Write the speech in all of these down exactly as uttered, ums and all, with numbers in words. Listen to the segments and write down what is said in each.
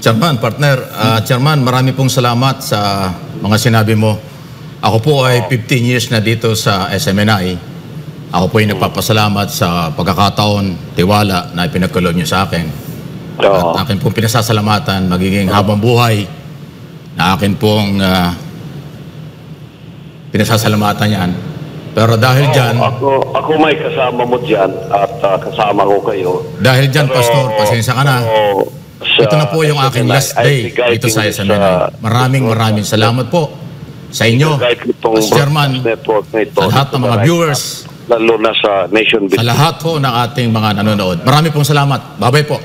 Chairman, partner, uh, Chairman, marami pong salamat sa mga sinabi mo. Ako po ay fifteen years na dito sa S M N I. Ako po ay nagpapasalamat sa pagkakataon, tiwala na ipinagkaloob niyo sa akin. At akin pong pinasasalamatan, magiging habang buhay, na akin pong uh, pinasasalamatan yan. Pero dahil oh, dyan... Ako, ako may kasama mo dyan at uh, kasama ko kayo. Dahil dyan, pero, Pastor, pasensya ka na. Oh, Ito na po yung aking last day dito sa S M N I. Maraming maraming salamat po sa inyo, Mister Chairman, sa lahat ng mga viewers, sa lahat po ng ating mga nanonood. Maraming pong salamat. Bye-bye po.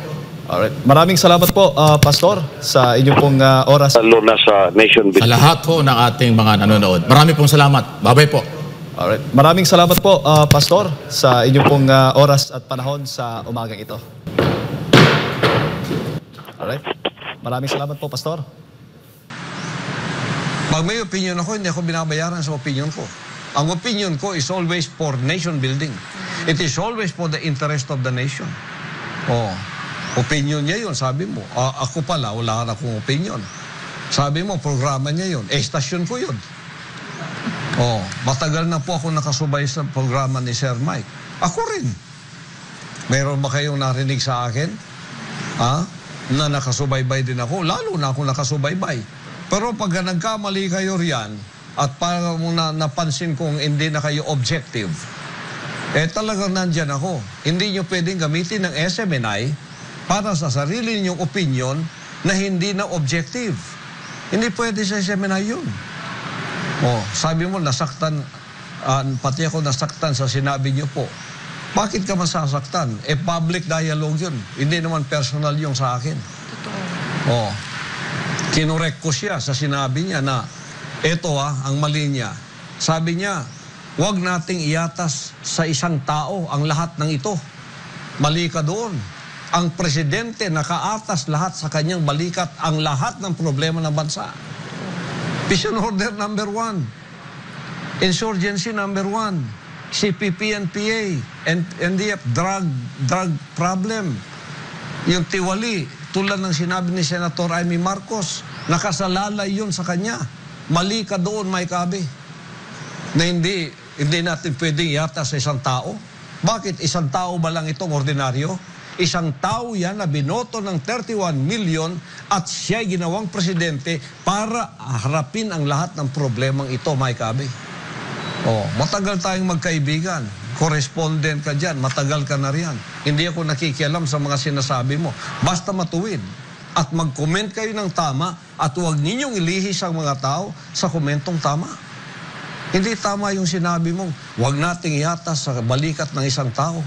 Alright. Maraming salamat po, uh, Pastor, sa inyong pong uh, oras. Sa lahat po ng ating mga nanonood. Maraming pong salamat. Bye-bye po. Alright. Maraming salamat po, uh, Pastor, sa inyong pong uh, oras at panahon sa umagang ito. Alright. Maraming salamat po, Pastor. Pag may opinion ako, hindi ako binabayaran sa opinion ko. Ang opinion ko is always for nation building. It is always for the interest of the nation. Oh, opinion niya yun, sabi mo. Uh, ako pala, wala na akong opinion. Sabi mo, programa niya yun. Eh, station ko yun. Oh, matagal na po ako nakasubay sa programa ni Sir Mike. Ako rin. Meron ba kayong narinig sa akin? Ha? Huh? Na nakasubaybay din ako, lalo na ako nakasubaybay. Pero pagka nagkamali kayo riyan, at para mo na napansin kung hindi na kayo objective, eh talagang nandyan ako. Hindi nyo pwedeng gamitin ng S M N I para sa sarili ninyong opinion na hindi na objective. Hindi pwede sa S M N I yun. Oh, sabi mo, nasaktan, uh, pati ako nasaktan sa sinabi nyo po. Bakit ka masasaktan? Eh, public dialogue yun. Hindi naman personal yung sa akin. Totoo. Oo. Kinorek ko siya sa sinabi niya na, eto ah, ang mali niya. Sabi niya, huwag nating iatas sa isang tao ang lahat ng ito. Mali ka doon. Ang presidente nakaatas lahat sa kanyang balikat ang lahat ng problema ng bansa. Peace and order number one. Insurgency number one. C P P and P A, and N D F, drug, drug problem. Yung tiwali, tulad ng sinabi ni Senator Amy Marcos, nakasalalay yun sa kanya. Mali ka doon, may kabi. Na hindi, hindi natin pwedeng yata sa isang tao. Bakit? Isang tao ba lang itong ordinaryo? Isang tao yan na binoto ng thirty-one million at siya'y ginawang presidente para harapin ang lahat ng problemang ito, may kabi. Oh, matagal tayong magkaibigan. Correspondent ka dyan. Matagal ka na riyan. Hindi ako nakikialam sa mga sinasabi mo. Basta matuwid. At mag-comment kayo ng tama at huwag ninyong ilihis ang mga tao sa komentong tama. Hindi tama yung sinabi mong huwag nating iatas sa balikat ng isang tao.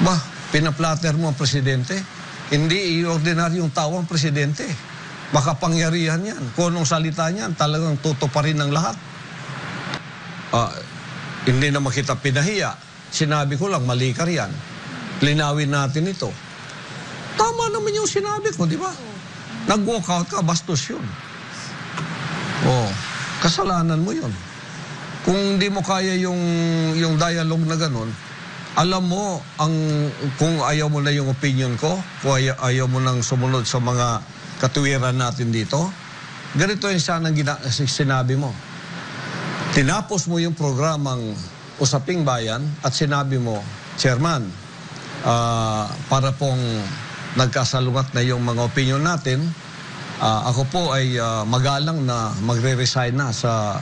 Bah, pinaplater mo ang presidente? Hindi i-ordinaryong tao ang presidente. Makapangyarihan yan. Kung anong salita niyan, talagang tutuparin ng lahat. Uh, hindi na makita pinahiya. Sinabi ko lang, mali ka riyan. Linawin natin ito. Tama naman yung sinabi ko, di ba? Nag-walk out ka, bastos yun. Oh, kasalanan mo yun. Kung hindi mo kaya yung, yung dialogue na ganun, alam mo, ang, kung ayaw mo na yung opinion ko, kung ayaw, ayaw mo nang sumunod sa mga katuwiran natin dito, ganito yung sanang sinabi mo. Tinapos mo yung programang Usaping Bayan at sinabi mo, Chairman, uh, para pong nagkasalungat na yung mga opinion natin, uh, ako po ay uh, magalang na magre-resign na sa,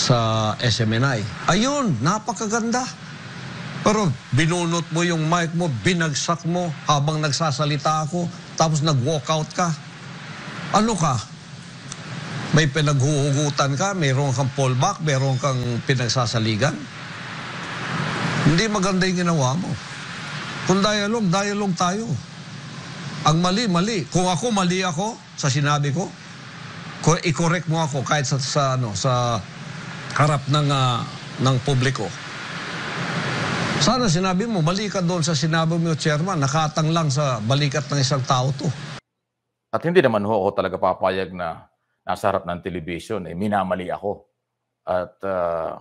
sa S M N I. Ayun, napakaganda. Pero binunot mo yung mic mo, binagsak mo habang nagsasalita ako, tapos nag-walkout ka. Ano ka? May pinaghuhugutan ka, mayroon kang fallback, mayroon kang pinagsasaligan. Hindi maganda yung ginawa mo. Kung dialogue, dialogue tayo. Ang mali, mali. Kung ako, mali ako sa sinabi ko, i-correct mo ako kahit sa, sa, ano, sa harap ng, uh, ng publiko. Sana sinabi mo, mali ka doon sa sinabi mo, Chairman, nakatang lang sa balikat ng isang tao to. At hindi naman ho ako talaga papayag na nasa harap ng television, eh, minamali ako. At uh,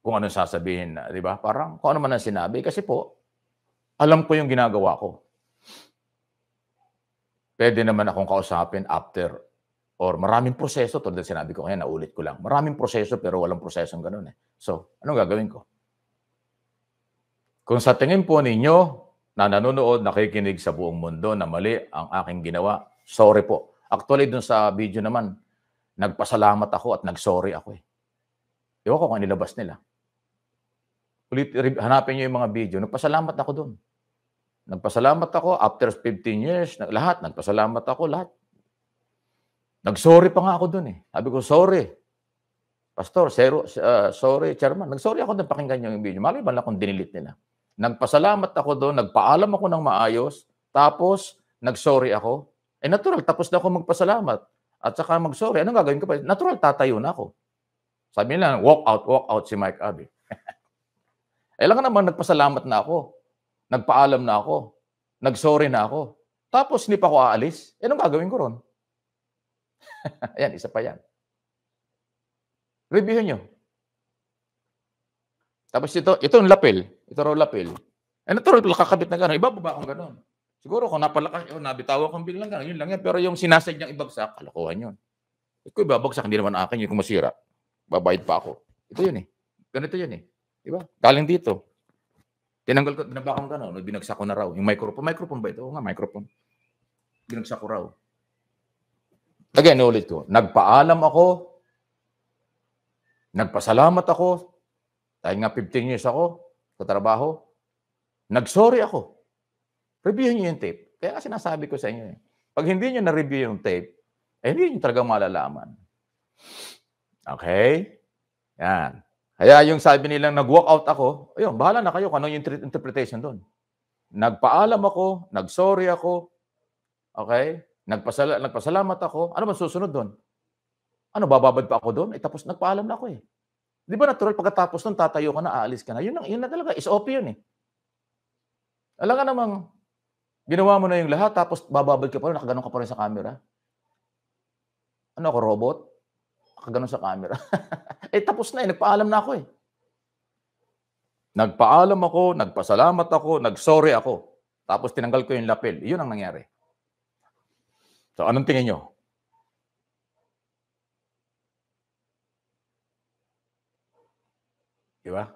kung ano sasabihin, di ba? Parang kung ano man ang sinabi. Kasi po, alam ko yung ginagawa ko. Pwede naman akong kausapin after or maraming proseso. Tulad sinabi ko kaya, naulit ko lang. Maraming proseso pero walang prosesong ganun eh. So, anong gagawin ko? Kung sa tingin po ninyo na nanonood, nakikinig sa buong mundo na mali ang aking ginawa, sorry po. Actually, dun sa video naman, nagpasalamat ako at nagsorry ako eh. Ewan ko kung nilabas nila. Ulit, hanapin nyo yung mga video. Nagpasalamat ako dun. Nagpasalamat ako after fifteen years, lahat, nagpasalamat ako lahat. Nagsorry pa nga ako doon eh. Sabi ko, sorry. Pastor, zero, uh, sorry, chairman. Nagsorry ako doon, pakinggan niyo yung video. Malay ba lang kung dinilit nila. Nagpasalamat ako doon, nagpaalam ako ng maayos, tapos nagsorry ako. Eh natural, tapos na ako magpasalamat at saka magsorry. Anong gagawin ko pa? Natural, tatayo na ako. Sabi nila, walk out, walk out si Mike Abbey. Eh lang naman, nagpasalamat na ako. Nagpaalam na ako. Nagsorry na ako. Tapos hindi pa ako aalis. Eh, anong gagawin ko ron? Ayan, isa pa yan. Reviewin nyo. Tapos ito, ito yung lapel. Ito raw lapel. Eh, natural, kakabit na gano'n. Ibababa akong gano'n. Siguro kung napalakas, oh, nabitawa akong bilang gano'n. Yun lang yan. Pero yung sinasadyang ibagsak, kalokohan yun. Ito yung ibabagsak, hindi naman akin. Yun kung masira, babayad pa ako. Ito yun eh. Ganito yun eh. Diba? Galing dito. Tinanggal ko, binabakang ka na, binagsak ko na raw. Yung microphone, microphone ba ito? Oo nga, microphone. Binagsak ko raw. Again, ulit ko. Nagpaalam ako. Nagpasalamat ako. Dahil nga fifteen years ako sa trabaho. Nagsorry ako. Review nyo yung tape. Kaya sinasabi ko sa inyo, eh. Pag hindi nyo na-review yung tape, eh hindi nyo talaga malalaman. Okay? Yan. Kaya yung sabi nilang nag-walk out ako, ayun, bahala na kayo kung ano yung interpretation doon. Nagpaalam ako, nag-sorry ako, okay? Nagpasala nagpasalamat ako. Ano ba susunod doon? Ano, bababad pa ako doon? Eh, tapos nagpaalam na ako eh. Di ba natural, pagkatapos nun, tatayo ka na, aalis ka na. Yun, ang, yun na talaga, is O P yun eh. Alam ka namang, ginawa mo na yung lahat, tapos bababad ka pa rin, nakaganon ka pa rin sa camera. Ano ako, robot? Nakaganon sa camera. Eh, tapos na eh. Nagpaalam na ako eh. Nagpaalam ako, nagpasalamat ako, nagsorry ako. Tapos tinanggal ko yung lapel. Yun ang nangyari. So, anong tingin nyo? Diba?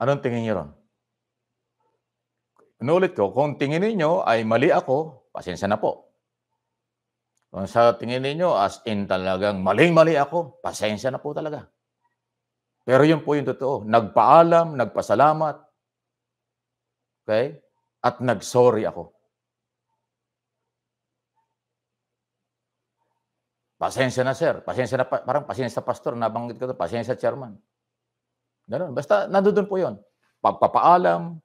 Anong tingin nyo ron? Inulit ko, kung tingin niyo ay mali ako, pasensya na po. Kung sa tingin ninyo, as in talagang maling-mali ako, pasensya na po talaga. Pero yun po yung totoo. Nagpaalam, nagpasalamat, okay? At nagsorry ako. Pasensya na, sir. Pasensya na, parang pasensya, pastor. Nabanggit ko ito, pasensya, chairman. Ganun. Basta, nandun po yun. Pagpapaalam,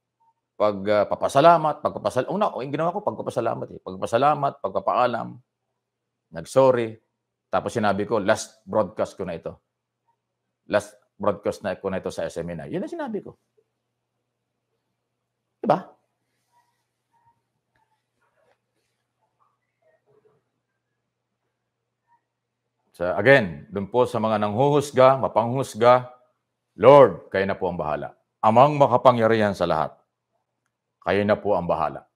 pagpapasalamat, pagpapasalamat. Una, yung ginawa ko, pagpapasalamat. Eh. Pagpapasalamat, pagpapaalam. Nag-sorry. Tapos sinabi ko, last broadcast ko na ito. Last broadcast na ko na ito sa S M N I. Yun ang sinabi ko. Diba? So again, dun po sa mga nanghuhusga, mapanghusga, Lord, kayo na po ang bahala. Amang makapangyarihan sa lahat, kayo na po ang bahala.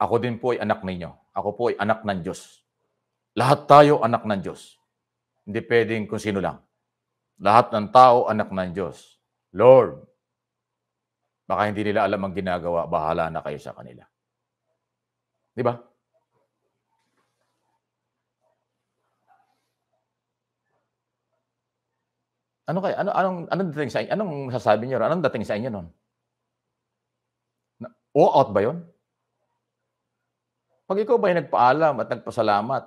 Ako din po ay anak ninyo. Ako po ay anak ng Diyos. Lahat tayo anak ng Diyos. Hindi pwedeng kung sino lang. Lahat ng tao anak ng Diyos. Lord, baka hindi nila alam ang ginagawa, bahala na kayo sa kanila. Di ba? Ano kayo? Ano, anong, anong dating sa inyo? Anong masasabi niyo? Anong dating sa inyo nun? O out ba yun? Pag ikaw ba ay nagpaalam at nagpasalamat,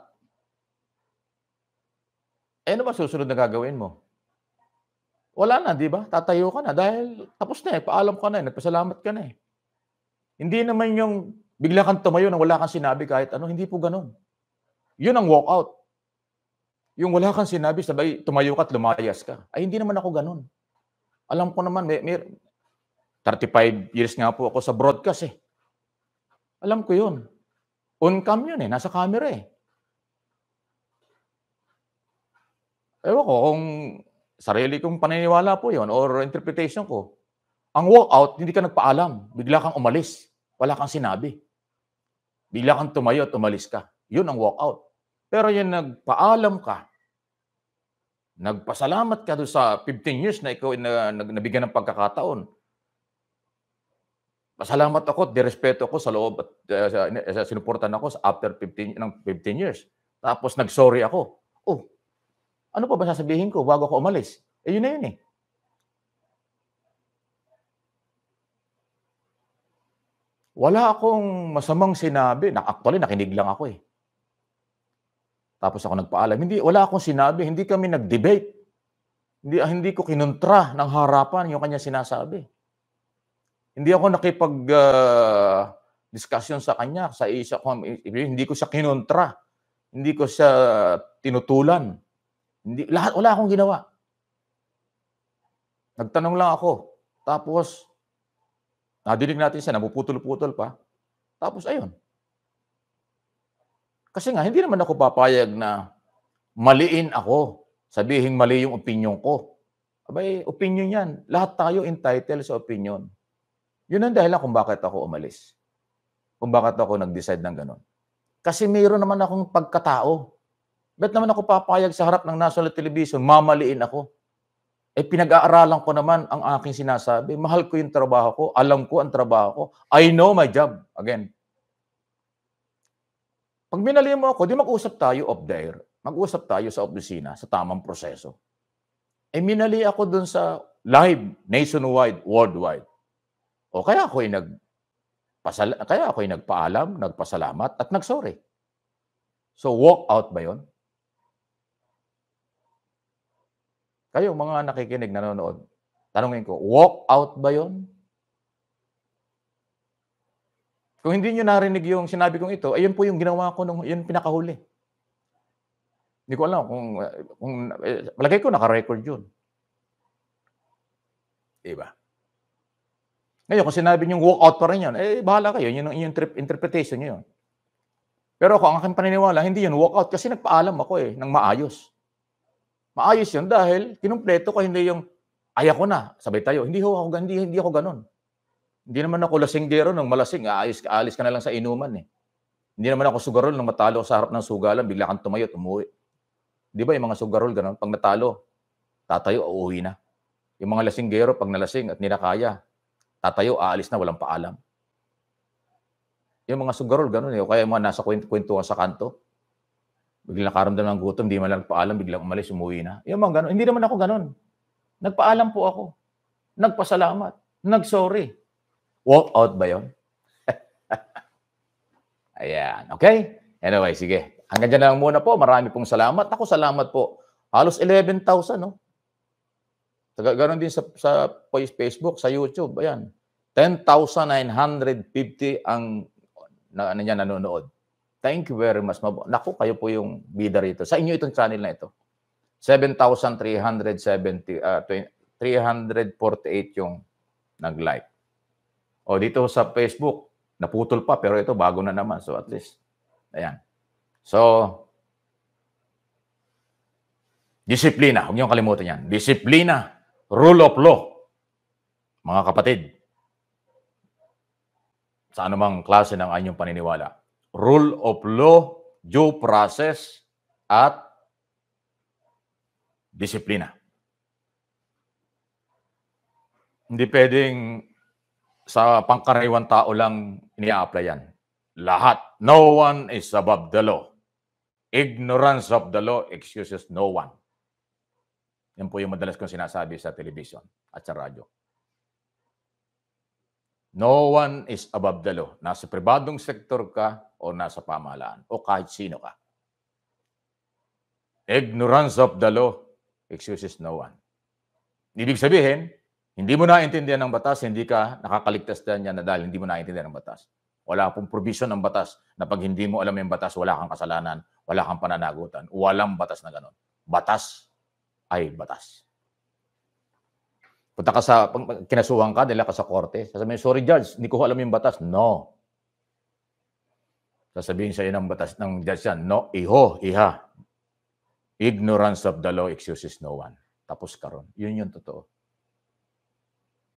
eh, ano ba susunod na gagawin mo? Wala na, di ba? Tatayo ka na dahil tapos na eh. Paalam ka na eh. Nagpasalamat ka na eh. Hindi naman yung bigla kang tumayo na wala kang sinabi kahit ano. Hindi po ganun. Yun ang walkout. Yung wala kang sinabi, sabay tumayo ka at lumayas ka. Ay, hindi naman ako ganun. Alam ko naman, may, may thirty-five years nga po ako sa broadcast eh. Alam ko yun. On-cam yun eh. Nasa camera eh. Ewan ko kung sarili kong paniniwala po yon or interpretation ko. Ang walkout, hindi ka nagpaalam. Bigla kang umalis. Wala kang sinabi. Bigla kang tumayo at umalis ka. Yun ang walkout. Pero yung nagpaalam ka, nagpasalamat ka doon sa fifteen years na ikaw na, na, nabigyan ng pagkakataon. Pasalamat ako at direspeto ko sa loob at uh, sinuportan ako sa after fifteen, ng fifteen years. Tapos nagsorry ako. Oh, ano pa ba sasabihin ko bago ako umalis? Eh, yun na yun eh. Wala akong masamang sinabi. Actually, nakinig lang ako eh. Tapos ako nagpaalam. Hindi, wala akong sinabi. Hindi kami nag-debate. Hindi, hindi ko kinontra ng harapan yung kanya sinasabi. Hindi ako nakipag-discussion uh, sa kanya. Sa isa ko, hindi ko siya kinontra. Hindi ko siya tinutulan. Hindi, lahat, wala akong ginawa. Nagtanong lang ako. Tapos, nadinig natin siya, namuputol-putol pa. Tapos, ayun. Kasi nga, hindi naman ako papayag na maliin ako. Sabihin mali yung opinion ko. Abay, opinion yan. Lahat tayo entitled sa opinion. Yun ang dahilan kung bakit ako umalis. Kung bakit ako nag-decide ng ganun. Kasi mayroon naman akong pagkatao. Ba't naman ako papayag sa harap ng national television, mamaliin ako? Eh, pinag-aaralan ko naman ang aking sinasabi. Mahal ko yung trabaho ko. Alam ko ang trabaho ko. I know my job. Again. Pag minali mo ako, di mag-usap tayo off the air. Mag-usap tayo sa opisina, sa tamang proseso. Eh, minali ako dun sa live, nationwide, worldwide. O kaya ako'y nagpasala- kaya ako'y nagpaalam, nagpasalamat, at nagsorry. So, walk out ba yun? Kayo, mga nakikinig, nanonood, tanongin ko, walk out ba yun? Kung hindi nyo narinig yung sinabi kong ito, ayun po yung ginawa ko, nung, yun pinakahuli. Hindi ko alam kung, kung eh, malagay ko naka-record yun. Diba? Ngayon, kung sinabi nyo walkout pa rin yun, eh, bahala kayo, yun yung interpretation nyo yun. Pero ako, ang aking paniniwala, hindi yun walkout kasi nagpaalam ako eh, ng maayos. Maayos yun dahil kinumpleto ko, hindi yung, ay ako na, sabay tayo. Hindi ho, ako, hindi, hindi ako ganun. Hindi naman ako lasinggero nung malasing, aayos, aalis ka na lang sa inuman eh. Hindi naman ako sugarol nung matalo sa harap ng sugalan, bigla kang tumayo, umuwi. Di ba yung mga sugarol, ganun, pag natalo, tatayo, uuwi na. Yung mga lasinggero, pag nalasing at ninakaya, tatayo, aalis na, walang paalam. Yung mga sugarol, ganun eh. O kaya yung mga nasa kwento-kwentuhan sa kanto, biglang nakaramdam ng gutom, hindi man lang nagpaalam, biglang umalis, umuwi na. Yung mga ganun. Hindi naman ako ganun. Nagpaalam po ako. Nagpasalamat. Nagsorry. Walk out ba yun? Ayan. Okay? Anyway, sige. Hanggang dyan na lang muna po. Marami pong salamat. Ako, salamat po. Halos eleven thousand, no? Ganon din sa, sa Facebook, sa YouTube. Ayan. ten thousand nine hundred fifty ang na, na, na, nanonood. Thank you very much. Naku, kayo po yung bida rito. Sa inyo itong channel na ito. seven thousand three hundred seventy, uh, three hundred forty-eight yung nag-like. O dito sa Facebook, naputol pa, pero ito bago na naman. So at least, ayan. So, disiplina. Huwag niyong kalimutan yan. Disiplina. Rule of law. Mga kapatid, sa anumang klase ng anyong paniniwala. Rule of law, due process, at disiplina. Hindi pwedeng sa pangkaraniwang tao lang ini-apply yan. Lahat. No one is above the law. Ignorance of the law excuses no one. Yan po yung madalas kong sinasabi sa television at sa radyo. No one is above the law. Nasa pribadong sektor ka o nasa pamahalaan o kahit sino ka. Ignorance of the law excuses no one. Ibig sabihin, hindi mo naintindihan ng batas, hindi ka nakakaligtas din yan na dahil hindi mo naintindihan ng batas. Wala pong provision ng batas na pag hindi mo alam yung batas, wala kang kasalanan, wala kang pananagutan, walang batas na ganun. Batas ay batas. Punta ka sa, kinasuhan ka, nila ka sa korte, sasabihin, sorry judge, hindi ko alam yung batas. No. Sasabihin sa'yo ng batas ng judge yan, no, iho, iha. Ignorance of the law excuses no one. Tapos karon. Yun yung totoo.